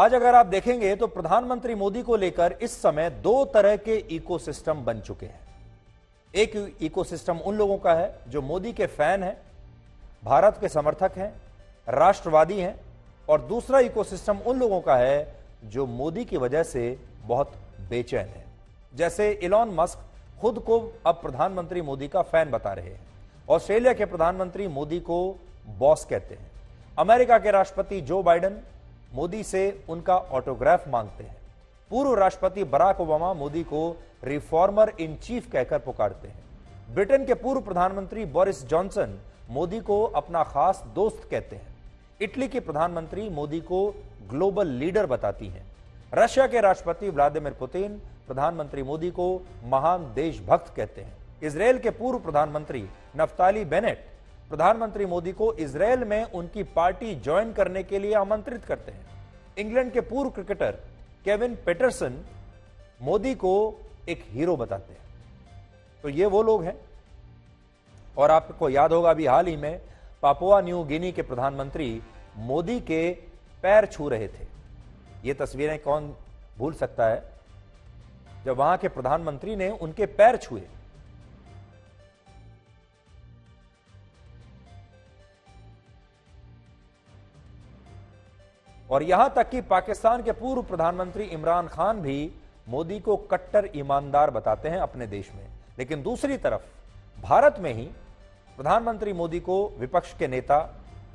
आज अगर आप देखेंगे तो प्रधानमंत्री मोदी को लेकर इस समय दो तरह के इकोसिस्टम बन चुके हैं। एक इकोसिस्टम उन लोगों का है जो मोदी के फैन हैं, भारत के समर्थक हैं, राष्ट्रवादी हैं, और दूसरा इकोसिस्टम उन लोगों का है जो मोदी की वजह से बहुत बेचैन है। जैसे एलॉन मस्क खुद को अब प्रधानमंत्री मोदी का फैन बता रहे हैं। ऑस्ट्रेलिया के प्रधानमंत्री मोदी को बॉस कहते हैं। अमेरिका के राष्ट्रपति जो बाइडन मोदी से उनका ऑटोग्राफ मांगते हैं। पूर्व राष्ट्रपति बराक ओबामा मोदी को रिफॉर्मर इन चीफ कहकर पुकारते हैं। ब्रिटेन के पूर्व प्रधानमंत्री बोरिस जॉनसन मोदी को अपना खास दोस्त कहते हैं। इटली की प्रधानमंत्री मोदी को ग्लोबल लीडर बताती हैं। रशिया के राष्ट्रपति व्लादिमीर पुतिन प्रधानमंत्री मोदी को महान देशभक्त कहते हैं। इसराइल के पूर्व प्रधानमंत्री नफ्ताली बेनेट प्रधानमंत्री मोदी को इसराइल में उनकी पार्टी ज्वाइन करने के लिए आमंत्रित करते हैं। इंग्लैंड के पूर्व क्रिकेटर केविन पीटरसन मोदी को एक हीरो बताते हैं। तो ये वो लोग हैं। और आपको याद होगा अभी हाल ही में पापुआ न्यू गिनी के प्रधानमंत्री मोदी के पैर छू रहे थे। ये तस्वीरें कौन भूल सकता है जब वहां के प्रधानमंत्री ने उनके पैर छुए। और यहां तक कि पाकिस्तान के पूर्व प्रधानमंत्री इमरान खान भी मोदी को कट्टर ईमानदार बताते हैं अपने देश में। लेकिन दूसरी तरफ भारत में ही प्रधानमंत्री मोदी को विपक्ष के नेता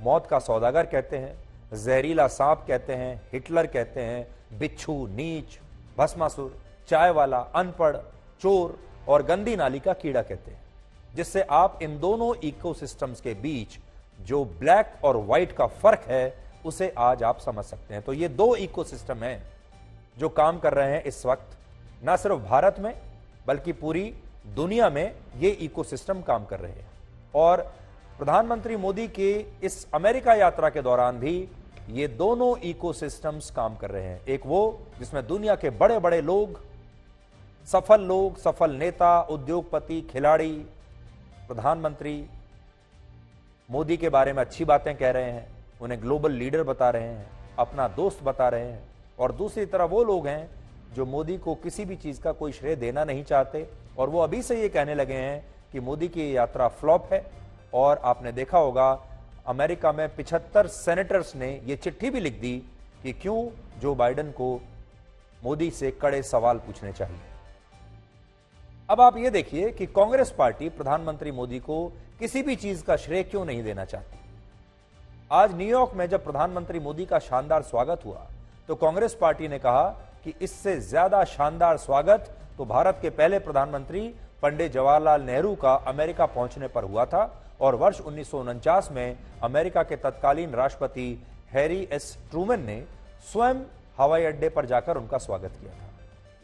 मौत का सौदागर कहते हैं, जहरीला सांप कहते हैं, हिटलर कहते हैं, बिच्छू, नीच, भस्मासुर, चाय वाला, अनपढ़, चोर और गंदी नाली का कीड़ा कहते हैं। जिससे आप इन दोनों इकोसिस्टम्स के बीच जो ब्लैक और व्हाइट का फर्क है उसे आज आप समझ सकते हैं। तो ये दो इकोसिस्टम हैं जो काम कर रहे हैं इस वक्त। ना सिर्फ भारत में बल्कि पूरी दुनिया में ये इकोसिस्टम काम कर रहे हैं। और प्रधानमंत्री मोदी के इस अमेरिका यात्रा के दौरान भी ये दोनों इकोसिस्टम्स काम कर रहे हैं। एक वो जिसमें दुनिया के बड़े बड़े लोग, सफल नेता, उद्योगपति, खिलाड़ी प्रधानमंत्री मोदी के बारे में अच्छी बातें कह रहे हैं, उन्हें ग्लोबल लीडर बता रहे हैं, अपना दोस्त बता रहे हैं। और दूसरी तरफ वो लोग हैं जो मोदी को किसी भी चीज़ का कोई श्रेय देना नहीं चाहते और वो अभी से ये कहने लगे हैं कि मोदी की यात्रा फ्लॉप है। और आपने देखा होगा अमेरिका में 75 सेनेटर्स ने ये चिट्ठी भी लिख दी कि क्यों जो बाइडन को मोदी से कड़े सवाल पूछने चाहिए। अब आप ये देखिए कि कांग्रेस पार्टी प्रधानमंत्री मोदी को किसी भी चीज़ का श्रेय क्यों नहीं देना चाहती। आज न्यूयॉर्क में जब प्रधानमंत्री मोदी का शानदार स्वागत हुआ तो कांग्रेस पार्टी ने कहा कि इससे ज्यादा शानदार स्वागत तो भारत के पहले प्रधानमंत्री पंडित जवाहरलाल नेहरू का अमेरिका पहुंचने पर हुआ था और वर्ष 1949 में अमेरिका के तत्कालीन राष्ट्रपति हैरी एस ट्रूमन ने स्वयं हवाई अड्डे पर जाकर उनका स्वागत किया था।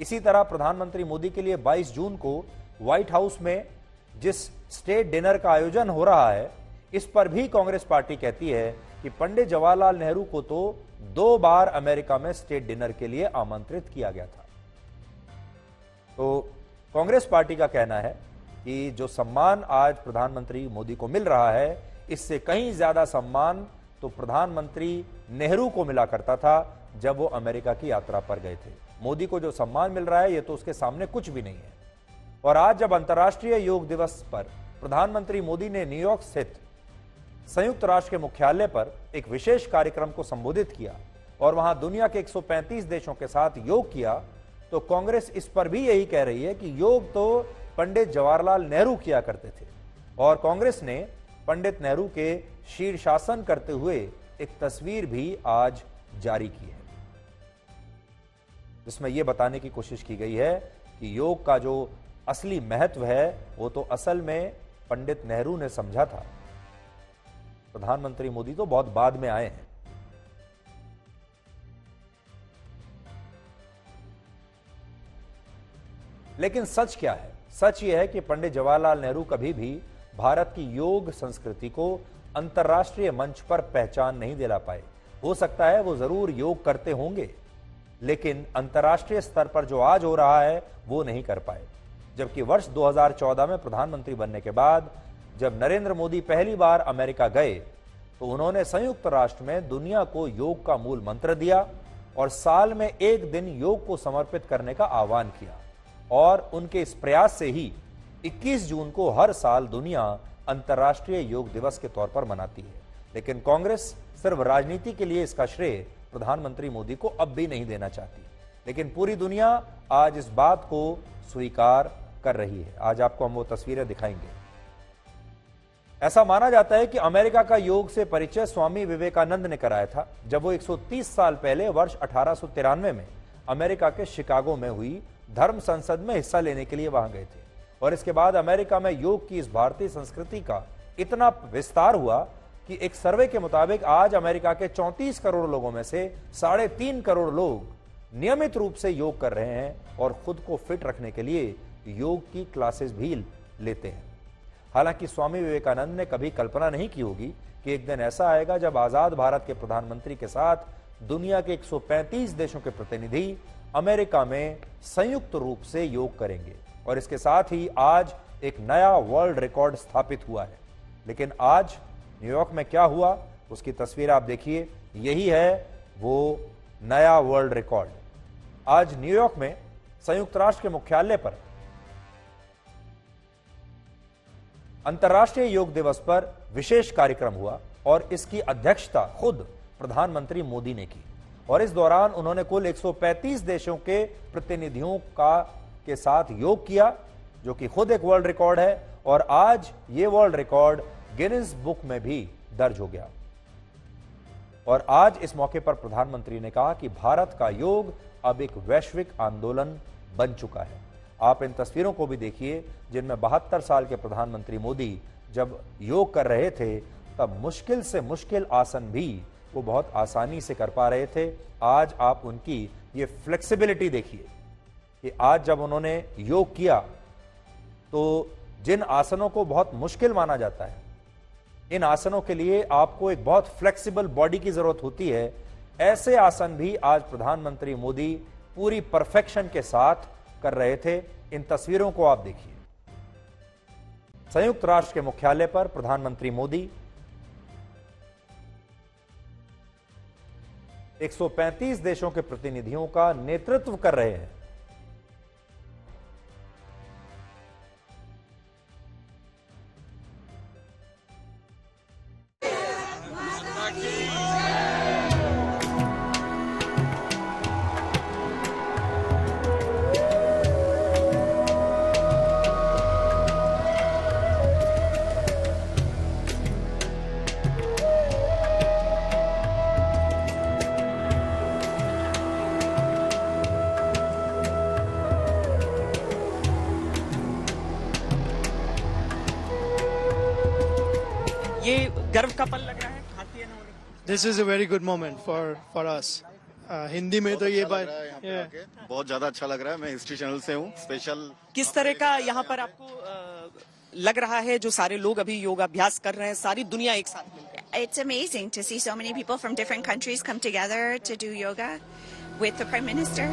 इसी तरह प्रधानमंत्री मोदी के लिए 22 जून को व्हाइट हाउस में जिस स्टेट डिनर का आयोजन हो रहा है इस पर भी कांग्रेस पार्टी कहती है कि पंडित जवाहरलाल नेहरू को तो 2 बार अमेरिका में स्टेट डिनर के लिए आमंत्रित किया गया था। तो कांग्रेस पार्टी का कहना है कि जो सम्मान आज प्रधानमंत्री मोदी को मिल रहा है इससे कहीं ज्यादा सम्मान तो प्रधानमंत्री नेहरू को मिला करता था जब वो अमेरिका की यात्रा पर गए थे। मोदी को जो सम्मान मिल रहा है ये तो उसके सामने कुछ भी नहीं है। और आज जब अंतर्राष्ट्रीय योग दिवस पर प्रधानमंत्री मोदी ने न्यूयॉर्क स्थित संयुक्त राष्ट्र के मुख्यालय पर एक विशेष कार्यक्रम को संबोधित किया और वहां दुनिया के 135 देशों के साथ योग किया तो कांग्रेस इस पर भी यही कह रही है कि योग तो पंडित जवाहरलाल नेहरू किया करते थे। और कांग्रेस ने पंडित नेहरू के शीर्षासन करते हुए एक तस्वीर भी आज जारी की है जिसमें यह बताने की कोशिश की गई है कि योग का जो असली महत्व है वो तो असल में पंडित नेहरू ने समझा था। प्रधानमंत्री मोदी तो बहुत बाद में आए हैं। लेकिन सच क्या है? सच यह है कि पंडित जवाहरलाल नेहरू कभी भी भारत की योग संस्कृति को अंतर्राष्ट्रीय मंच पर पहचान नहीं दिला पाए। हो सकता है वो जरूर योग करते होंगे लेकिन अंतर्राष्ट्रीय स्तर पर जो आज हो रहा है वो नहीं कर पाए। जबकि वर्ष 2014 में प्रधानमंत्री बनने के बाद जब नरेंद्र मोदी पहली बार अमेरिका गए तो उन्होंने संयुक्त राष्ट्र में दुनिया को योग का मूल मंत्र दिया और साल में एक दिन योग को समर्पित करने का आह्वान किया और उनके इस प्रयास से ही 21 जून को हर साल दुनिया अंतर्राष्ट्रीय योग दिवस के तौर पर मनाती है। लेकिन कांग्रेस सिर्फ राजनीति के लिए इसका श्रेय प्रधानमंत्री मोदी को अब भी नहीं देना चाहती, लेकिन पूरी दुनिया आज इस बात को स्वीकार कर रही है। आज आपको हम वो तस्वीरें दिखाएंगे। ऐसा माना जाता है कि अमेरिका का योग से परिचय स्वामी विवेकानंद ने कराया था, जब वो 130 साल पहले वर्ष 1893 में अमेरिका के शिकागो में हुई धर्म संसद में हिस्सा लेने के लिए वहां गए थे। और इसके बाद अमेरिका में योग की इस भारतीय संस्कृति का इतना विस्तार हुआ कि एक सर्वे के मुताबिक आज अमेरिका के 34 करोड़ लोगों में से 3.5 करोड़ लोग नियमित रूप से योग कर रहे हैं और खुद को फिट रखने के लिए योग की क्लासेस भी लेते हैं। हालांकि स्वामी विवेकानंद ने कभी कल्पना नहीं की होगी कि एक दिन ऐसा आएगा जब आजाद भारत के प्रधानमंत्री के साथ दुनिया के 135 देशों के प्रतिनिधि अमेरिका में संयुक्त रूप से योग करेंगे। और इसके साथ ही आज एक नया वर्ल्ड रिकॉर्ड स्थापित हुआ है। लेकिन आज न्यूयॉर्क में क्या हुआ उसकी तस्वीर आप देखिए, यही है वो नया वर्ल्ड रिकॉर्ड। आज न्यूयॉर्क में संयुक्त राष्ट्र के मुख्यालय पर अंतर्राष्ट्रीय योग दिवस पर विशेष कार्यक्रम हुआ और इसकी अध्यक्षता खुद प्रधानमंत्री मोदी ने की। और इस दौरान उन्होंने कुल 135 देशों के प्रतिनिधियों के साथ योग किया, जो कि खुद एक वर्ल्ड रिकॉर्ड है। और आज ये वर्ल्ड रिकॉर्ड गिनीज बुक में भी दर्ज हो गया। और आज इस मौके पर प्रधानमंत्री ने कहा कि भारत का योग अब एक वैश्विक आंदोलन बन चुका है। आप इन तस्वीरों को भी देखिए जिनमें 72 साल के प्रधानमंत्री मोदी जब योग कर रहे थे तब मुश्किल से मुश्किल आसन भी वो बहुत आसानी से कर पा रहे थे। आज आप उनकी ये फ्लेक्सिबिलिटी देखिए कि आज जब उन्होंने योग किया तो जिन आसनों को बहुत मुश्किल माना जाता है, इन आसनों के लिए आपको एक बहुत फ्लेक्सिबल बॉडी की जरूरत होती है। ऐसे आसन भी आज प्रधानमंत्री मोदी पूरी परफेक्शन के साथ कर रहे थे। इन तस्वीरों को आप देखिए। संयुक्त राष्ट्र के मुख्यालय पर प्रधानमंत्री मोदी 135 देशों के प्रतिनिधियों का नेतृत्व कर रहे हैं। This is a very good moment for us. Hindi में तो ये बात बहुत ज्यादा अच्छा लग रहा है। मैं हिस्ट्री चैनल से हूँ। स्पेशल किस तरह का यहाँ पर आपको लग रहा है जो सारे लोग अभी योग अभ्यास कर रहे हैं, सारी दुनिया एक साथ मिलकर? It's amazing to see so many people from different countries come together to do yoga with the Prime Minister.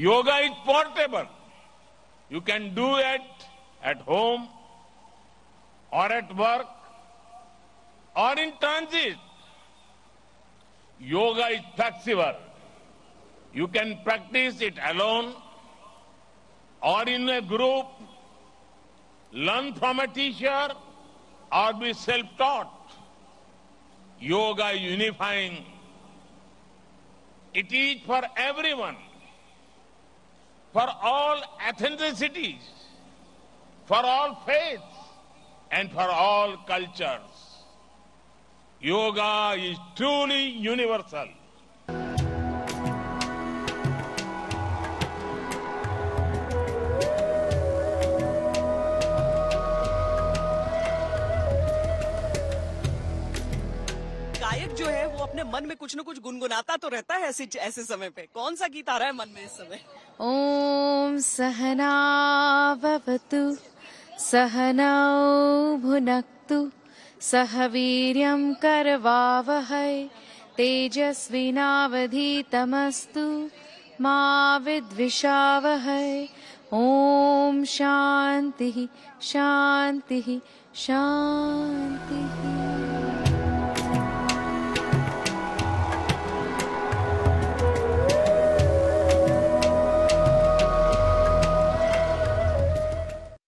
Yoga is portable. You can do it at home or at work or in transit. Yoga is flexible. You can practice it alone or in a group, learn from a teacher or be self-taught. Yoga is unifying. It is for everyone. For all ethnicities, for all faiths, and for all cultures. Yoga is truly universal. गायक जो है वो अपने मन में कुछ न कुछ गुनगुनाता तो रहता है। ऐसे समय पे कौन सा गीत आ रहा है मन में इस समय? ओम सहनावतु सहनौ भुनक्तु सह वीर्यं करवावहै तेजस्विनावधीतमस्तु मा विद्विषावहै। ओम शांति शांति शांति।